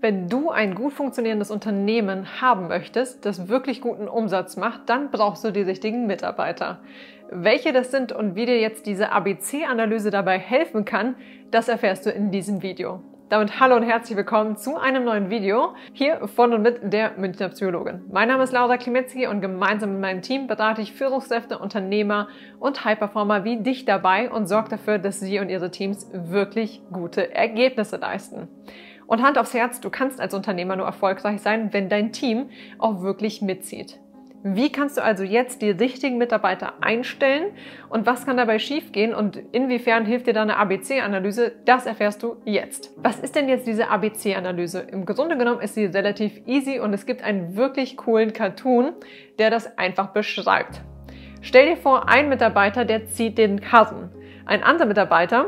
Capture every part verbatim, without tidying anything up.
Wenn du ein gut funktionierendes Unternehmen haben möchtest, das wirklich guten Umsatz macht, dann brauchst du die richtigen Mitarbeiter. Welche das sind und wie dir jetzt diese A B C-Analyse dabei helfen kann, das erfährst du in diesem Video. Damit hallo und herzlich willkommen zu einem neuen Video hier von und mit der Münchner Psychologin. Mein Name ist Laura Klimecki und gemeinsam mit meinem Team berate ich Führungskräfte, Unternehmer und High-Performer wie dich dabei und sorge dafür, dass sie und ihre Teams wirklich gute Ergebnisse leisten. Und Hand aufs Herz, du kannst als Unternehmer nur erfolgreich sein, wenn dein Team auch wirklich mitzieht. Wie kannst du also jetzt die richtigen Mitarbeiter einstellen und was kann dabei schiefgehen und inwiefern hilft dir deine A B C-Analyse? Das erfährst du jetzt. Was ist denn jetzt diese A B C-Analyse? Im Grunde genommen ist sie relativ easy und es gibt einen wirklich coolen Cartoon, der das einfach beschreibt. Stell dir vor, ein Mitarbeiter, der zieht den Karren. Ein anderer Mitarbeiter,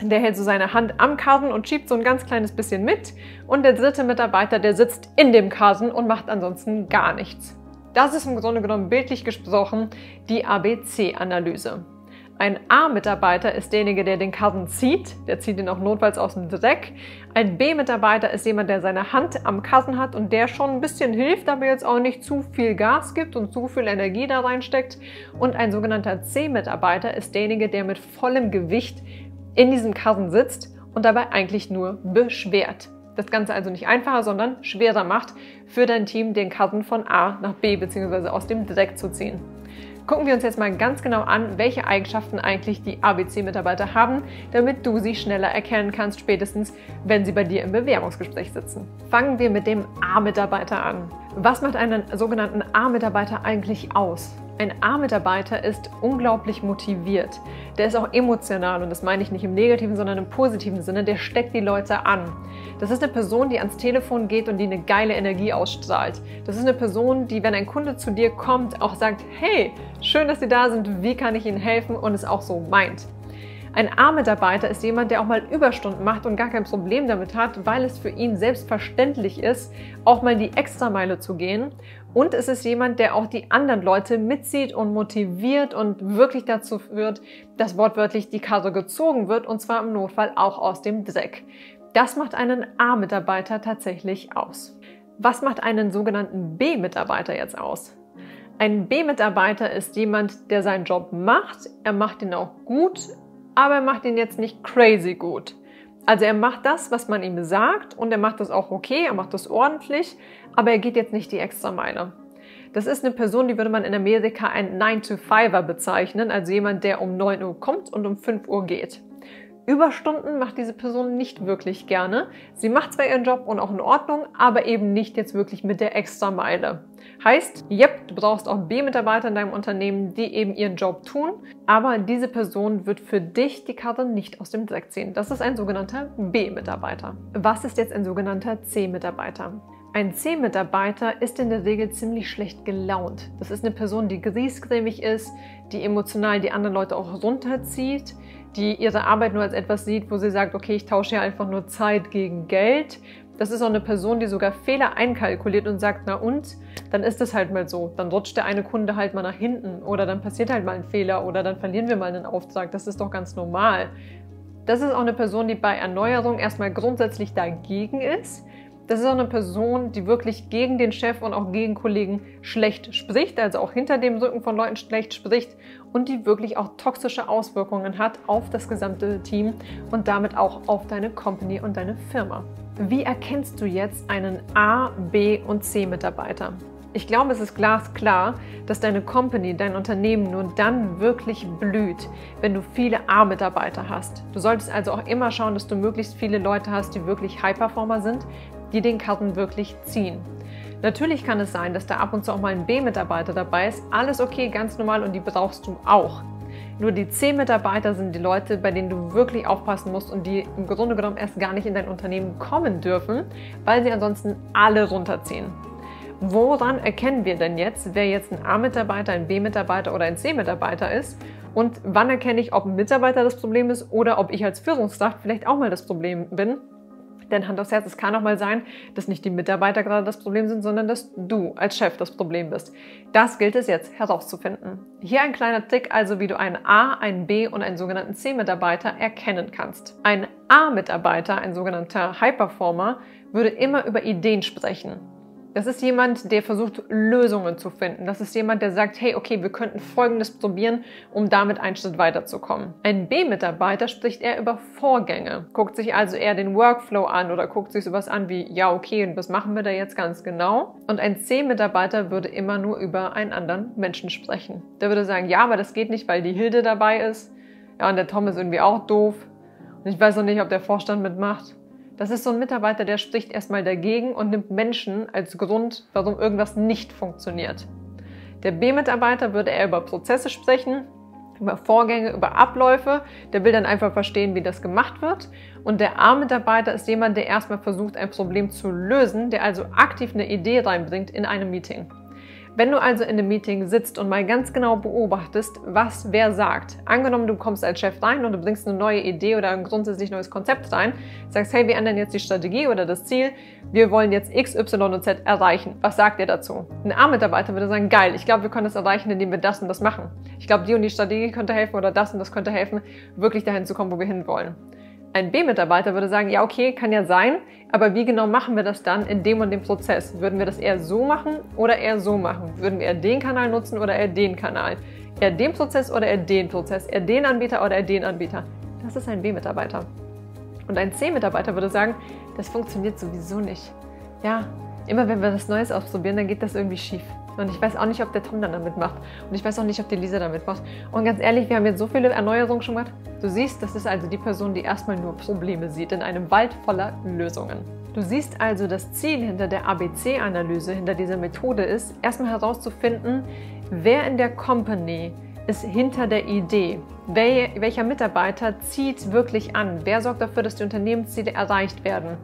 der hält so seine Hand am Karren und schiebt so ein ganz kleines bisschen mit. Und der dritte Mitarbeiter, der sitzt in dem Karren und macht ansonsten gar nichts. Das ist im Grunde genommen bildlich gesprochen die A B C-Analyse. Ein A-Mitarbeiter ist derjenige, der den Karren zieht. Der zieht ihn auch notfalls aus dem Dreck. Ein B-Mitarbeiter ist jemand, der seine Hand am Karren hat und der schon ein bisschen hilft, aber jetzt auch nicht zu viel Gas gibt und zu viel Energie da reinsteckt. Und ein sogenannter C-Mitarbeiter ist derjenige, der mit vollem Gewicht in diesem Karren sitzt und dabei eigentlich nur beschwert. Das Ganze also nicht einfacher, sondern schwerer macht für dein Team, den Karren von A nach B bzw. aus dem Dreck zu ziehen. Gucken wir uns jetzt mal ganz genau an, welche Eigenschaften eigentlich die A B C-Mitarbeiter haben, damit du sie schneller erkennen kannst, spätestens wenn sie bei dir im Bewerbungsgespräch sitzen. Fangen wir mit dem A-Mitarbeiter an. Was macht einen sogenannten A-Mitarbeiter eigentlich aus? Ein A-Mitarbeiter ist unglaublich motiviert. Der ist auch emotional und das meine ich nicht im negativen, sondern im positiven Sinne. Der steckt die Leute an. Das ist eine Person, die ans Telefon geht und die eine geile Energie ausstrahlt. Das ist eine Person, die, wenn ein Kunde zu dir kommt, auch sagt, hey, schön, dass Sie da sind, wie kann ich Ihnen helfen und es auch so meint. Ein A-Mitarbeiter ist jemand, der auch mal Überstunden macht und gar kein Problem damit hat, weil es für ihn selbstverständlich ist, auch mal die Extrameile zu gehen. Und es ist jemand, der auch die anderen Leute mitzieht und motiviert und wirklich dazu führt, dass wortwörtlich die Karre gezogen wird und zwar im Notfall auch aus dem Dreck. Das macht einen A-Mitarbeiter tatsächlich aus. Was macht einen sogenannten B-Mitarbeiter jetzt aus? Ein B-Mitarbeiter ist jemand, der seinen Job macht, er macht ihn auch gut, aber er macht ihn jetzt nicht crazy gut. Also er macht das, was man ihm sagt und er macht das auch okay, er macht das ordentlich, aber er geht jetzt nicht die Extrameile. Das ist eine Person, die würde man in Amerika einen nine to five-er bezeichnen, also jemand, der um neun Uhr kommt und um fünf Uhr geht. Überstunden macht diese Person nicht wirklich gerne. Sie macht zwar ihren Job und auch in Ordnung, aber eben nicht jetzt wirklich mit der Extrameile. Heißt, yep, du brauchst auch B-Mitarbeiter in deinem Unternehmen, die eben ihren Job tun, aber diese Person wird für dich die Karre nicht aus dem Dreck ziehen. Das ist ein sogenannter B-Mitarbeiter. Was ist jetzt ein sogenannter C-Mitarbeiter? Ein C-Mitarbeiter ist in der Regel ziemlich schlecht gelaunt. Das ist eine Person, die griesgrämig ist, die emotional die anderen Leute auch runterzieht, die ihre Arbeit nur als etwas sieht, wo sie sagt, okay, ich tausche hier einfach nur Zeit gegen Geld. Das ist auch eine Person, die sogar Fehler einkalkuliert und sagt, na und, dann ist es halt mal so. Dann rutscht der eine Kunde halt mal nach hinten oder dann passiert halt mal ein Fehler oder dann verlieren wir mal einen Auftrag. Das ist doch ganz normal. Das ist auch eine Person, die bei Erneuerung erstmal grundsätzlich dagegen ist. Das ist auch eine Person, die wirklich gegen den Chef und auch gegen Kollegen schlecht spricht, also auch hinter dem Rücken von Leuten schlecht spricht und die wirklich auch toxische Auswirkungen hat auf das gesamte Team und damit auch auf deine Company und deine Firma. Wie erkennst du jetzt einen A-, B- und C-Mitarbeiter? Ich glaube, es ist glasklar, dass deine Company, dein Unternehmen nur dann wirklich blüht, wenn du viele A-Mitarbeiter hast. Du solltest also auch immer schauen, dass du möglichst viele Leute hast, die wirklich High-Performer sind, die den Karren wirklich ziehen. Natürlich kann es sein, dass da ab und zu auch mal ein B-Mitarbeiter dabei ist. Alles okay, ganz normal und die brauchst du auch. Nur die C-Mitarbeiter sind die Leute, bei denen du wirklich aufpassen musst und die im Grunde genommen erst gar nicht in dein Unternehmen kommen dürfen, weil sie ansonsten alle runterziehen. Woran erkennen wir denn jetzt, wer jetzt ein A-Mitarbeiter, ein B-Mitarbeiter oder ein C-Mitarbeiter ist? Und wann erkenne ich, ob ein Mitarbeiter das Problem ist oder ob ich als Führungskraft vielleicht auch mal das Problem bin? Denn Hand aufs Herz, es kann auch mal sein, dass nicht die Mitarbeiter gerade das Problem sind, sondern dass du als Chef das Problem bist. Das gilt es jetzt herauszufinden. Hier ein kleiner Trick, also wie du einen A, einen B und einen sogenannten C-Mitarbeiter erkennen kannst. Ein A-Mitarbeiter, ein sogenannter High-Performer, würde immer über Ideen sprechen. Das ist jemand, der versucht, Lösungen zu finden. Das ist jemand, der sagt, hey, okay, wir könnten Folgendes probieren, um damit einen Schritt weiterzukommen. Ein B-Mitarbeiter spricht eher über Vorgänge, guckt sich also eher den Workflow an oder guckt sich sowas an wie, ja, okay, und was machen wir da jetzt ganz genau? Und ein C-Mitarbeiter würde immer nur über einen anderen Menschen sprechen. Der würde sagen, ja, aber das geht nicht, weil die Hilde dabei ist. Ja, und der Tom ist irgendwie auch doof. Und ich weiß noch nicht, ob der Vorstand mitmacht. Das ist so ein Mitarbeiter, der spricht erstmal dagegen und nimmt Menschen als Grund, warum irgendwas nicht funktioniert. Der B-Mitarbeiter würde eher über Prozesse sprechen, über Vorgänge, über Abläufe. Der will dann einfach verstehen, wie das gemacht wird. Und der A-Mitarbeiter ist jemand, der erstmal versucht, ein Problem zu lösen, der also aktiv eine Idee reinbringt in einem Meeting. Wenn du also in einem Meeting sitzt und mal ganz genau beobachtest, was wer sagt. Angenommen, du kommst als Chef rein und du bringst eine neue Idee oder ein grundsätzlich neues Konzept rein, sagst, hey, wir ändern jetzt die Strategie oder das Ziel, wir wollen jetzt X, Y und Z erreichen. Was sagt ihr dazu? Ein A-Mitarbeiter würde sagen, geil, ich glaube, wir können das erreichen, indem wir das und das machen. Ich glaube, die und die Strategie könnte helfen oder das und das könnte helfen, wirklich dahin zu kommen, wo wir hinwollen. Ein B-Mitarbeiter würde sagen, ja okay, kann ja sein, aber wie genau machen wir das dann in dem und dem Prozess? Würden wir das eher so machen oder eher so machen? Würden wir eher den Kanal nutzen oder eher den Kanal? Eher den Prozess oder eher den Prozess? Eher den Anbieter oder eher den Anbieter? Das ist ein B-Mitarbeiter. Und ein C-Mitarbeiter würde sagen, das funktioniert sowieso nicht. Ja, immer wenn wir was Neues ausprobieren, dann geht das irgendwie schief. Und ich weiß auch nicht, ob der Tom dann damit macht. Und ich weiß auch nicht, ob die Lisa damit macht. Und ganz ehrlich, wir haben jetzt so viele Erneuerungen schon gemacht. Du siehst, das ist also die Person, die erstmal nur Probleme sieht, in einem Wald voller Lösungen. Du siehst also, das Ziel hinter der A B C-Analyse, hinter dieser Methode ist, erstmal herauszufinden, wer in der Company ist hinter der Idee. Wel- welcher Mitarbeiter zieht wirklich an? Wer sorgt dafür, dass die Unternehmensziele erreicht werden?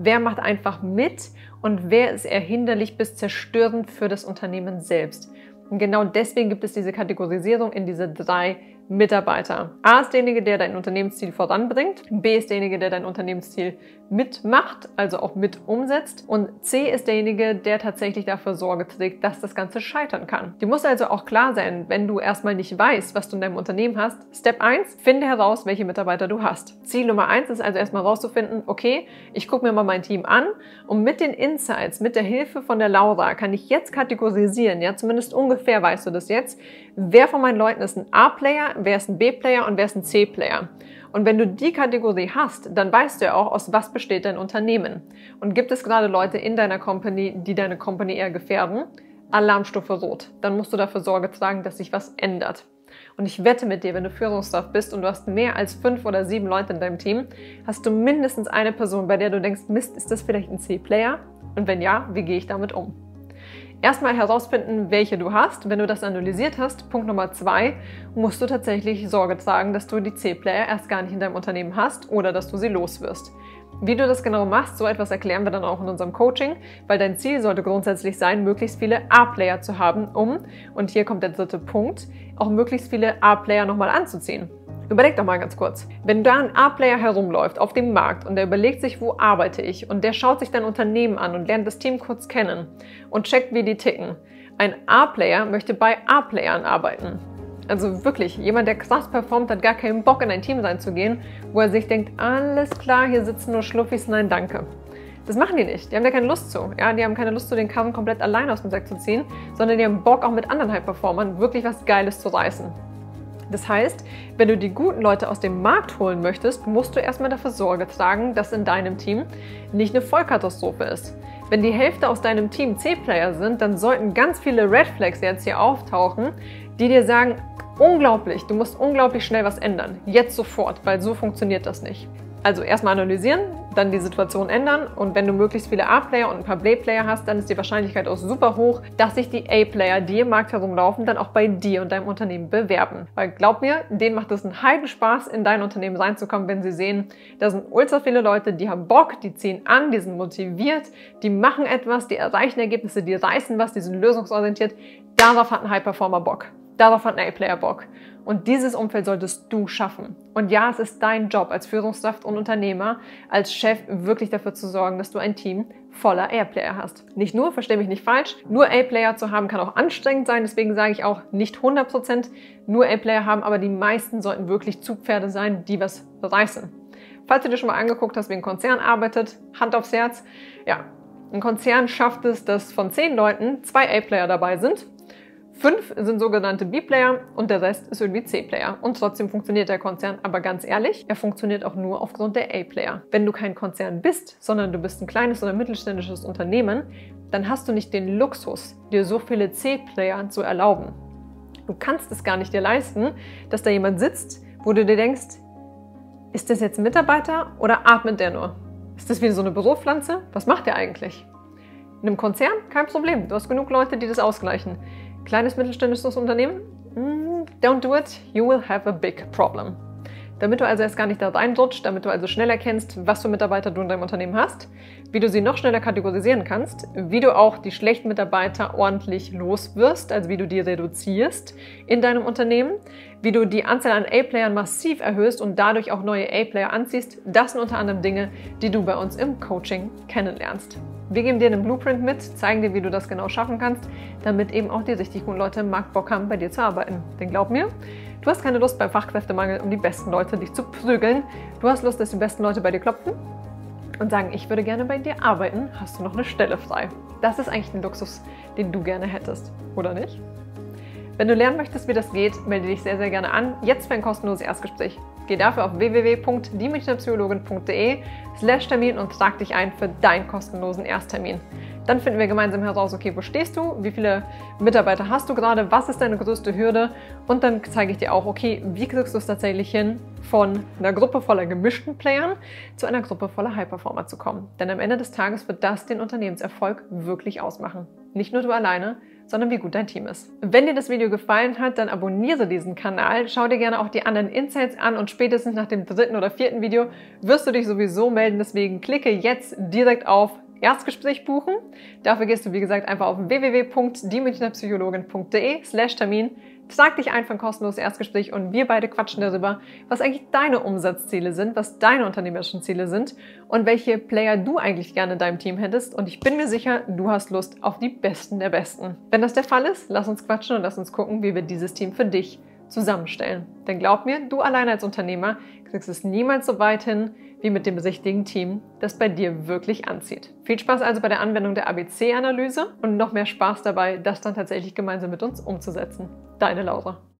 Wer macht einfach mit und wer ist eher hinderlich bis zerstörend für das Unternehmen selbst? Und genau deswegen gibt es diese Kategorisierung in diese drei Mitarbeiter. A ist derjenige, der dein Unternehmensziel voranbringt. B ist derjenige, der dein Unternehmensziel mitmacht, also auch mit umsetzt. Und C ist derjenige, der tatsächlich dafür Sorge trägt, dass das Ganze scheitern kann. Dir muss also auch klar sein, wenn du erstmal nicht weißt, was du in deinem Unternehmen hast. Step eins, finde heraus, welche Mitarbeiter du hast. Ziel Nummer eins ist also erstmal rauszufinden, okay, ich gucke mir mal mein Team an und mit den Insights, mit der Hilfe von der Laura kann ich jetzt kategorisieren, ja, zumindest ungefähr weißt du das jetzt, wer von meinen Leuten ist ein A-Player, wer ist ein B-Player und wer ist ein C-Player. Und wenn du die Kategorie hast, dann weißt du ja auch, aus was besteht dein Unternehmen. Und gibt es gerade Leute in deiner Company, die deine Company eher gefährden? Alarmstufe rot. Dann musst du dafür Sorge tragen, dass sich was ändert. Und ich wette mit dir, wenn du Führungskraft bist und du hast mehr als fünf oder sieben Leute in deinem Team, hast du mindestens eine Person, bei der du denkst, Mist, ist das vielleicht ein C-Player? Und wenn ja, wie gehe ich damit um? Erstmal herausfinden, welche du hast. Wenn du das analysiert hast, Punkt Nummer zwei, musst du tatsächlich Sorge tragen, dass du die C-Player erst gar nicht in deinem Unternehmen hast oder dass du sie loswirst. Wie du das genau machst, so etwas erklären wir dann auch in unserem Coaching, weil dein Ziel sollte grundsätzlich sein, möglichst viele A-Player zu haben, um, und hier kommt der dritte Punkt, auch möglichst viele A-Player nochmal anzuziehen. Überleg doch mal ganz kurz, wenn da ein A-Player herumläuft auf dem Markt und der überlegt sich, wo arbeite ich und der schaut sich dein Unternehmen an und lernt das Team kurz kennen und checkt, wie die ticken. Ein A-Player möchte bei A-Playern arbeiten. Also wirklich, jemand, der krass performt, hat gar keinen Bock, in ein Team reinzugehen, wo er sich denkt, alles klar, hier sitzen nur Schluffis, nein, danke. Das machen die nicht. Die haben da keine Lust zu. Ja, die haben keine Lust zu, den Karren komplett allein aus dem Sack zu ziehen, sondern die haben Bock, auch mit anderen High-Performern wirklich was Geiles zu reißen. Das heißt, wenn du die guten Leute aus dem Markt holen möchtest, musst du erstmal dafür Sorge tragen, dass in deinem Team nicht eine Vollkatastrophe ist. Wenn die Hälfte aus deinem Team C-Player sind, dann sollten ganz viele Red Flags jetzt hier auftauchen, die dir sagen, unglaublich, du musst unglaublich schnell was ändern, jetzt sofort, weil so funktioniert das nicht. Also erstmal analysieren, dann die Situation ändern und wenn du möglichst viele A-Player und ein paar B-Player hast, dann ist die Wahrscheinlichkeit auch super hoch, dass sich die A-Player, die im Markt herumlaufen, dann auch bei dir und deinem Unternehmen bewerben. Weil glaub mir, denen macht es einen heiden Spaß, in dein Unternehmen reinzukommen, wenn sie sehen, da sind ultra viele Leute, die haben Bock, die ziehen an, die sind motiviert, die machen etwas, die erreichen Ergebnisse, die reißen was, die sind lösungsorientiert. Darauf hat ein High-Performer Bock. Darauf hat ein A-Player Bock. Und dieses Umfeld solltest du schaffen. Und ja, es ist dein Job als Führungskraft und Unternehmer, als Chef wirklich dafür zu sorgen, dass du ein Team voller A-Player hast. Nicht nur, verstehe mich nicht falsch, nur A-Player zu haben kann auch anstrengend sein, deswegen sage ich auch nicht hundert Prozent nur A-Player haben, aber die meisten sollten wirklich Zugpferde sein, die was reißen. Falls du dir schon mal angeguckt hast, wie ein Konzern arbeitet, Hand aufs Herz, ja, ein Konzern schafft es, dass von zehn Leuten zwei A-Player dabei sind, fünf sind sogenannte B-Player und der Rest ist irgendwie C-Player. Und trotzdem funktioniert der Konzern, aber ganz ehrlich, er funktioniert auch nur aufgrund der A-Player. Wenn du kein Konzern bist, sondern du bist ein kleines oder mittelständisches Unternehmen, dann hast du nicht den Luxus, dir so viele C-Player zu erlauben. Du kannst es gar nicht dir leisten, dass da jemand sitzt, wo du dir denkst, ist das jetzt ein Mitarbeiter oder atmet der nur? Ist das wie so eine Büropflanze? Was macht der eigentlich? In einem Konzern? Kein Problem. Du hast genug Leute, die das ausgleichen. Kleines mittelständisches Unternehmen? Mm, don't do it. You will have a big problem. Damit du also erst gar nicht da reinrutscht, damit du also schnell erkennst, was für Mitarbeiter du in deinem Unternehmen hast, wie du sie noch schneller kategorisieren kannst, wie du auch die schlechten Mitarbeiter ordentlich loswirst, also wie du die reduzierst in deinem Unternehmen, wie du die Anzahl an A-Playern massiv erhöhst und dadurch auch neue A-Player anziehst. Das sind unter anderem Dinge, die du bei uns im Coaching kennenlernst. Wir geben dir einen Blueprint mit, zeigen dir, wie du das genau schaffen kannst, damit eben auch die richtig guten Leute im Markt Bock haben, bei dir zu arbeiten. Denn glaub mir, du hast keine Lust beim Fachkräftemangel, um die besten Leute dich zu prügeln. Du hast Lust, dass die besten Leute bei dir klopfen und sagen, ich würde gerne bei dir arbeiten, hast du noch eine Stelle frei. Das ist eigentlich ein Luxus, den du gerne hättest, oder nicht? Wenn du lernen möchtest, wie das geht, melde dich sehr, sehr gerne an. Jetzt für ein kostenloses Erstgespräch. Geh dafür auf www punkt die münchner psychologin punkt de slash Termin und trag dich ein für deinen kostenlosen Ersttermin. Dann finden wir gemeinsam heraus, okay, wo stehst du, wie viele Mitarbeiter hast du gerade, was ist deine größte Hürde und dann zeige ich dir auch, okay, wie kriegst du es tatsächlich hin, von einer Gruppe voller gemischten Playern zu einer Gruppe voller High-Performer zu kommen. Denn am Ende des Tages wird das den Unternehmenserfolg wirklich ausmachen. Nicht nur du alleine, sondern wie gut dein Team ist. Wenn dir das Video gefallen hat, dann abonniere diesen Kanal, schau dir gerne auch die anderen Insights an und spätestens nach dem dritten oder vierten Video wirst du dich sowieso melden, deswegen klicke jetzt direkt auf Erstgespräch buchen. Dafür gehst du, wie gesagt, einfach auf www punkt die münchner psychologin punkt de slash Termin, trag dich ein für ein kostenloses Erstgespräch und wir beide quatschen darüber, was eigentlich deine Umsatzziele sind, was deine unternehmerischen Ziele sind und welche Player du eigentlich gerne in deinem Team hättest. Und ich bin mir sicher, du hast Lust auf die Besten der Besten. Wenn das der Fall ist, lass uns quatschen und lass uns gucken, wie wir dieses Team für dich zusammenstellen. Denn glaub mir, du alleine als Unternehmer kriegst es niemals so weit hin, wie mit dem richtigen Team, das bei dir wirklich anzieht. Viel Spaß also bei der Anwendung der A B C-Analyse und noch mehr Spaß dabei, das dann tatsächlich gemeinsam mit uns umzusetzen. Deine Laura.